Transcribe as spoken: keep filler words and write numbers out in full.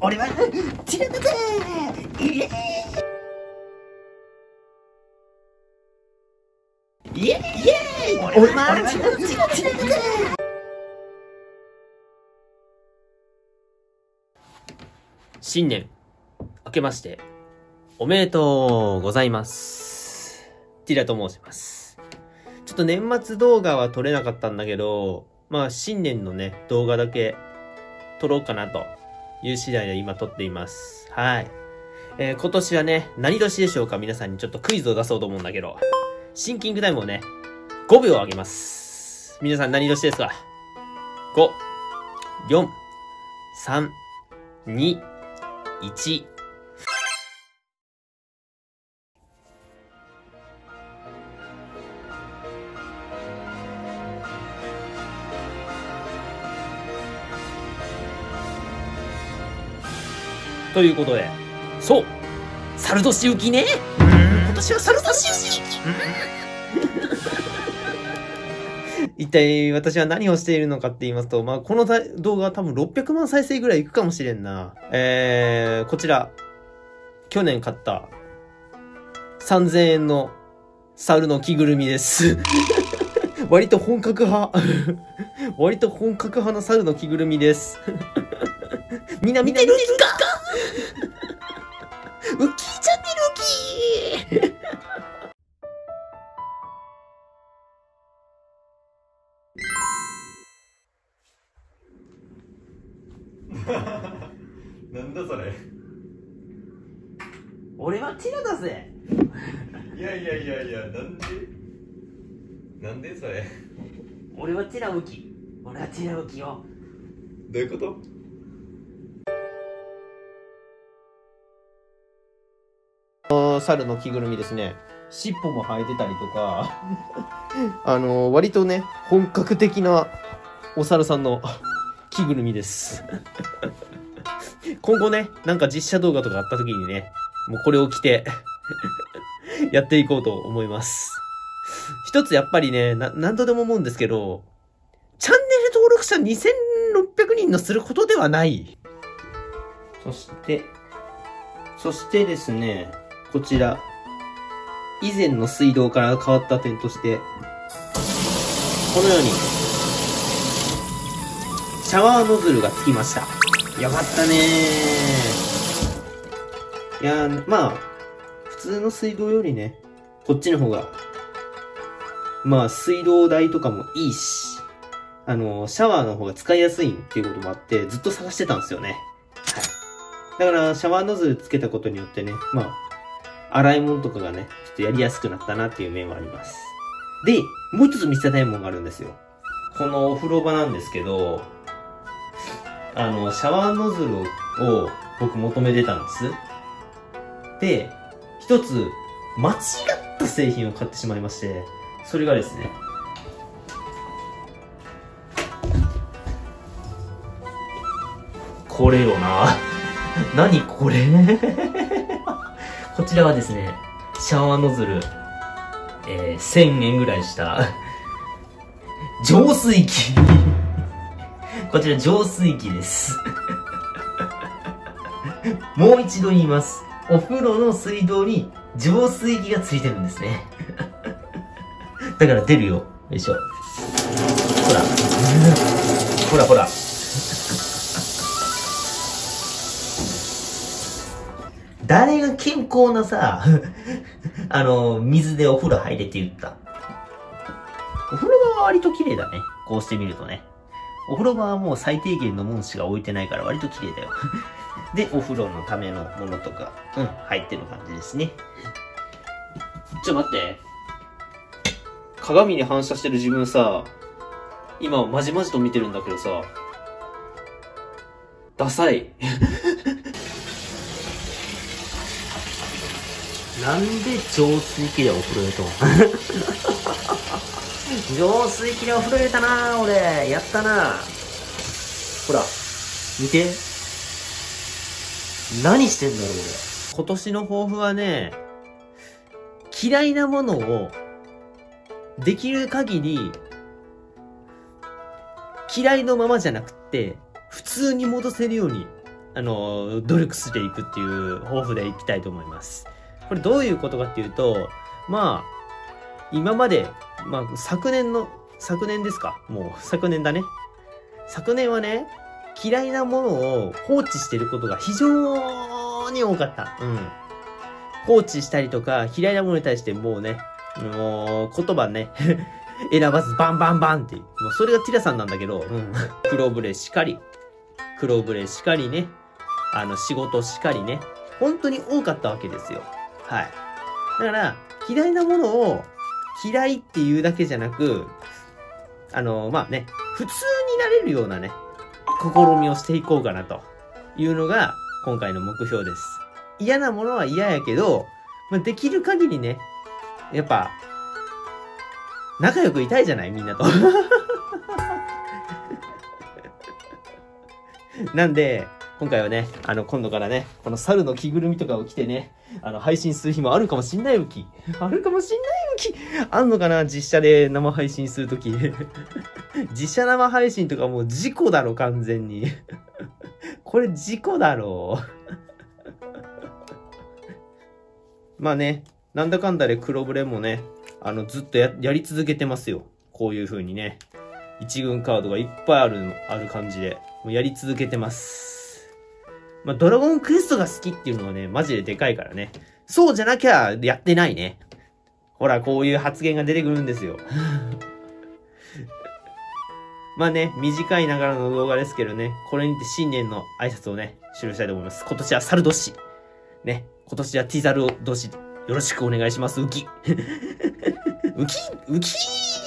俺は散らかぜー。イエーイイエーイ、俺は散らかぜー。新年明けましておめでとうございます。ティラと申します。ちょっと年末動画は撮れなかったんだけど、まあ新年のね動画だけ撮ろうかなという次第で今撮っています。はい、えー、今年はね何年でしょうか。皆さんにちょっとクイズを出そうと思うんだけど、シンキングタイムをねごびょう上げます。皆さん何年ですか？ご よん さん に いち。ということで、そう、猿年行きね。今年は猿年行き。一体私は何をしているのかって言いますと、まあこの動画は多分ろっぴゃくまん再生ぐらいいくかもしれんな。えー、こちら去年買ったさんぜんえんの猿の着ぐるみです。割と本格派、割と本格派の猿の着ぐるみです。みんな見てるんですか？ウッキーチャンネルウッキーなんだそれ、俺はティラだぜいやいやいやいや、なんでなんでそれ俺はティラウキ、俺はティラウキよ。どういうこと？猿の着ぐるみですね。尻尾も生えてたりとかあの割とね本格的なお猿さんの着ぐるみです今後ねなんか実写動画とかあった時にねもうこれを着てやっていこうと思います。一つやっぱりねな何度でも思うんですけど、チャンネル登録者にせんろっぴゃくにんのすることではない。そしてそしてですね、こちら、以前の水道から変わった点として、このように、シャワーノズルがつきました。よかったねー。いやー、まあ、普通の水道よりね、こっちの方が、まあ、水道代とかもいいし、あのー、シャワーの方が使いやすいっていうこともあって、ずっと探してたんですよね。はい。だから、シャワーノズルつけたことによってね、まあ、洗い物とかがね、ちょっとやりやすくなったなっていう面はあります。で、もう一つ見せたいものがあるんですよ。このお風呂場なんですけど、あの、シャワーノズルを僕求めてたんです。で、一つ間違った製品を買ってしまいまして、それがですね、これよな。何これこちらはですね、シャワーノズル、えー、せんえんぐらいした、浄水器。こちら浄水器です。もう一度言います。お風呂の水道に浄水器がついてるんですね。だから出るよ。よいしょ。ほら。ほらほら。誰が健康なさ、あの、水でお風呂入れって言った。お風呂場は割と綺麗だね。こうしてみるとね。お風呂場はもう最低限のもんしか置いてないから割と綺麗だよ。で、お風呂のためのものとか、うん、入ってる感じですね。ちょ、待って。鏡に反射してる自分さ、今まじまじと見てるんだけどさ、ダサい。なんで浄水器でお風呂入れたの浄水器でお風呂入れたなぁ、俺。やったなぁ。ほら、見て。何してんだろう、俺。今年の抱負はね、嫌いなものを、できる限り、嫌いのままじゃなくって、普通に戻せるように、あの努力していくっていう抱負でいきたいと思います。これどういうことかっていうと、まあ今まで、まあ、昨年の昨年ですか、もう昨年だね。昨年はね、嫌いなものを放置してることが非常に多かった。うん。放置したりとか、嫌いなものに対してもうね、もう言葉ね選ばずバンバンバンっていう。もうそれがティラさんなんだけど、うん、黒ブレしかり、黒ブレしかりね、あの仕事しかりね、本当に多かったわけですよ。はい。だから、嫌いなものを嫌いっていうだけじゃなく、あの、まあね、普通になれるようなね、試みをしていこうかなというのが今回の目標です。嫌なものは嫌やけど、まあ、できる限りね、やっぱ、仲良くいたいじゃないみんなと。なんで、今回はね、あの、今度からね、この猿の着ぐるみとかを着てね、あの、配信する日もあるかもしんないうき。あるかもしんないのき。あんのかな実写で生配信するとき。実写生配信とかもう事故だろ、完全に。これ事故だろ。まあね、なんだかんだで黒ブレもね、あの、ずっと や, やり続けてますよ。こういう風にね。一軍カードがいっぱいある、ある感じで。もうやり続けてます。まあ、ドラゴンクエストが好きっていうのはね、マジででかいからね。そうじゃなきゃやってないね。ほら、こういう発言が出てくるんですよ。まあね、短いながらの動画ですけどね、これにて新年の挨拶をね、終了したいと思います。今年は猿年。ね、今年はティザル年。よろしくお願いします、ウキ。ウキウキー